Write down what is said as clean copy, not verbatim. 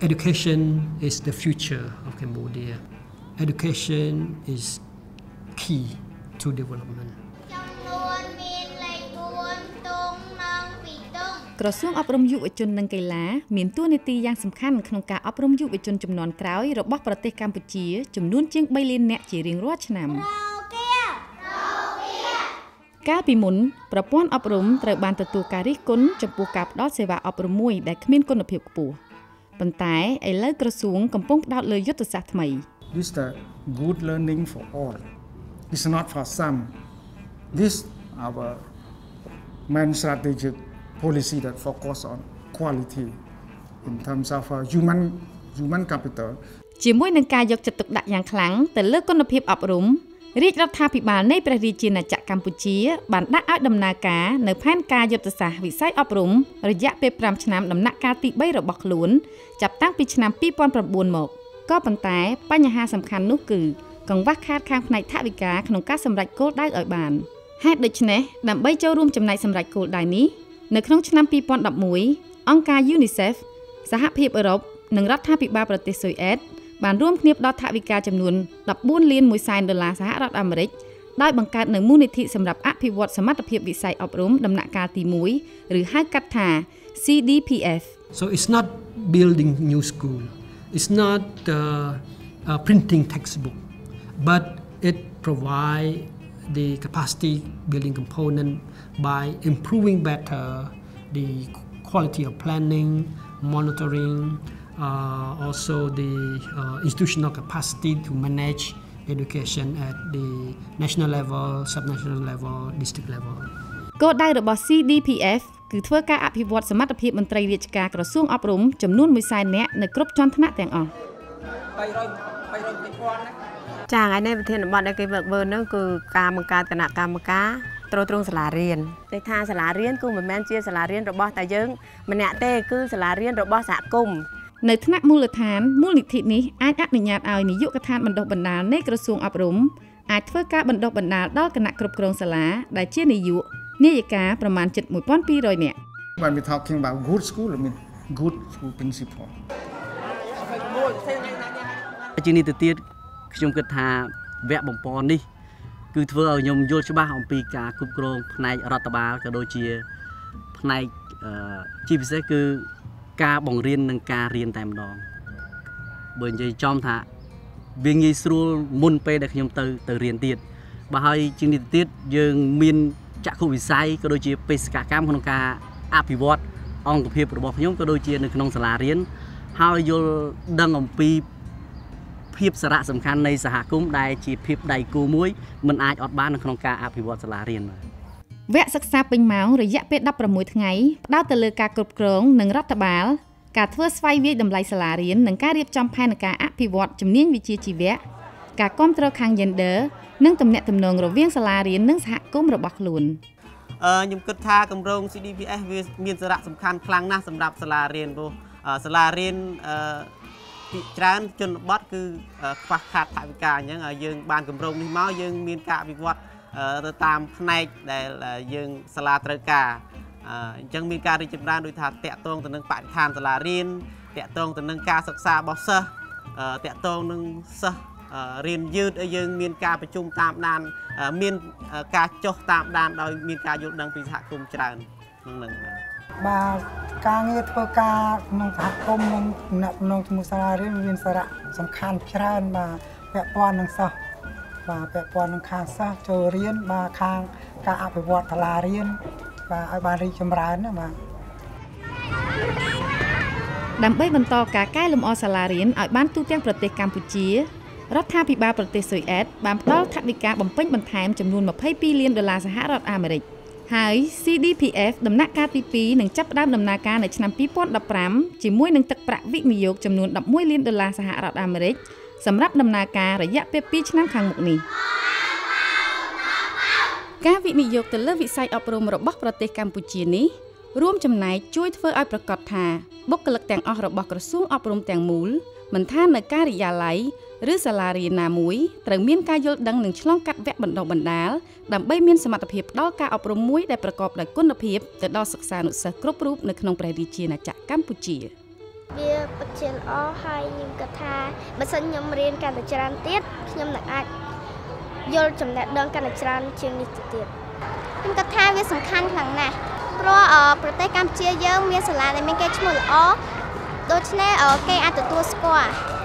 Education is the future of Cambodia. Education is key to development. ក្រសួងអប់រំយុវជននិងកីឡាមានទួនាទីយ៉ាងសំខាន់ក្នុងការអប់រំយុវជនចំនួនក្រោយរបស់ប្រទេសកម្ពុជាចំនួនជាង 3 លានអ្នកជារៀងរាល់ឆ្នាំ This is a good learning for all. It's not for some. This is our main strategic policy that focuses on quality in terms of human capital. រាជរដ្ឋាភិបាលនៃព្រះរាជាណាចក្រកម្ពុជាបានដាក់ឲ្យដំណើរការនៅផែនការយុទ្ធសាស្ត្រវិស័យអប់រំរយៈពេល 5 ឆ្នាំដំណាក់កាលទី 3 របស់ខ្លួនចាប់តាំងពីឆ្នាំ 2009 មកក៏ប៉ុន្តែបញ្ហាសំខាន់នោះគឺកង្វះខាតខាងផ្នែកថវិកាក្នុងការសម្រេចគោលដៅឲ្យបានហេតុដូច្នេះដើម្បីចូលរួមចំណែកសម្រេចគោលដៅនេះនៅក្នុងឆ្នាំ 2011 អង្គការ UNICEF សហភាពអឺរ៉ុបនិងរដ្ឋាភិបាលប្រទេសស៊ុយអែត បានរួមគ្នាផ្តល់ថវិកាចំនួន $14,100,000,000 សហរដ្ឋអាមេរិក ដោយបង្កើតនៅមូលនិធិសម្រាប់អភិវឌ្ឍសមត្ថភាពវិស័យអប់រំដំណាក់កាលទី 1 ឬ CDFP. So it's not building new school. It's not printing textbook, but it provide the capacity building component by improving better the quality of planning, monitoring, also the institutional capacity to manage education at the national level, subnational level, district level. គោលដៅរបស់ CDPF គឺធ្វើការអភិវឌ្ឍសមត្ថភាពមន្ត្រីរាជការក្រសួងអប់រំចំនួន 100,000 នៅថ្នាក់មូលដ្ឋានមូលនិធិនេះអាចអនុញ្ញាតឲ្យនាយកដ្ឋានបណ្ដុះបណ្ដាលនៃក្រសួងអប់រំអាចធ្វើការបណ្ដុះបណ្ដាលដល់គណៈគ្រប់គ្រងសាលាដែលជានាយកប្រមាណ 7,200 នាក់ Good school means good principle ជានេះទៅទៀតខ្ញុំគិតថាវគ្គបំពន់នេះគឺធ្វើឲ្យខ្ញុំយល់ច្បាស់អំពីការគ្រប់គ្រងផ្នែករដ្ឋបាលក៏ដូចជាផ្នែកជាពិសេសគឺ ការបង្រៀននិងការរៀនតែម្ដងបើនិយាយចំថាវិញងាយស្រួលមុនពេលដែលខ្ញុំទៅរៀនទៀតបើហើយជាងនេះទៀតយើងមានចក្ខុវិស័យក៏ដូចជាបេសកកម្មក្នុងការអភិវត្តអង្គភាពរបស់ខ្ញុំក៏ដូចជានៅក្នុងសាលារៀនហើយយល់ដឹងអំពីភាពសារៈសំខាន់នៃសហគមន៍ដែលជាភាពដៃគូមួយមិនអាចអត់បាននៅក្នុងការអភិវត្តសាលារៀន វគ្គសិក្សាពេញម៉ោងរយៈពេល 15 ថ្ងៃផ្ដោតទៅលើការគ្រប់គ្រងនិងរដ្ឋបាលការធ្វើស្វ័យវាយតម្លៃសាលារៀននិងការរៀបចំផែនការអភិវឌ្ឍជំនាញវិជ្ជាជីវៈការគាំទ្រខាង gender និងទំនាក់ទំនងរវាងសាលារៀននិងសហគមន៍របស់ខ្លួនខ្ញុំគិតថាគម្រោង តាមផ្នែកដែលយើងសាលាត្រូវការអញ្ចឹងមានការរីកចម្រើនដោយថាតាក់ទងទៅនឹងបរិស្ថានសាលារៀនតាក់ទងទៅនឹងការសិក្សារបស់សិស្សតាក់ទងនឹងសិស្សរៀនយឺតឲ្យយើងមានការប្រជុំតាមដានមានការចុះតាមដានដោយមានការយល់ដឹងពីសហគមន៍ច្រើនហ្នឹងបាទការងារធ្វើការក្នុងសហគមន៍នឹងទំនាក់ទំនងជាមួយសាលារៀនមានសារៈសំខាន់ច្រើនបាទពាក់ព័ន្ធនឹងសិស្ស បាទពាក់ព័ន្ធនឹងការសិក្សាចូលរៀនបាទខាងការអភិវឌ្ឍសាលារៀនដើម្បីបន្តការកែលម្អសាលារៀនឲ្យបានទូទាំងប្រទេសកម្ពុជារដ្ឋាភិបាលប្រទេសស៊ុយអែតបានផ្ដល់ថដិកាបំពេញបន្ថែមចំនួន $22,000,000 សហរដ្ឋអាមេរិកហើយ CDPF ដំណាក់កាលទី 2 នឹងចាប់ផ្ដើមដំណើរការនៅឆ្នាំ 2015 ជាមួយនឹង ទឹកប្រាក់ វិនិយោគ ចំនួន $11,000,000 សហរដ្ឋអាមេរិក សម្រាប់ដំណើរការរយៈពេល 2 ឆ្នាំខាងមុខនេះ ការវិនិយោគទៅលើវិស័យអប់រំរបស់ប្រទេសកម្ពុជានេះរួមចំណែកជួយធ្វើឲ្យប្រកាសថាបុគ្គលិកទាំងអស់របស់ក្រសួងអប់រំទាំងមូលមិនថានៅការយាល័យឬសាលារៀនណាមួយត្រូវមានការយល់ដឹងនិងឆ្លងកាត់វគ្គបណ្ដុះបណ្ដាលដើម្បីមានសមត្ថភាពដល់ការអប់រំមួយដែលប្រកបដោយគុណភាពទៅដល់សិក្សានុសិស្សគ្រប់រូបនៅក្នុងព្រះរាជាណាចក្រកម្ពុជា។ Bia Patil all high in Kata, but send your marine can the chan tit, Yum the act. Yolchum that don't can the chan chin it. In Kata with some can hung neck. Pro or protect and cheer young with a ladder make it small all. Don't let or gay at the two score.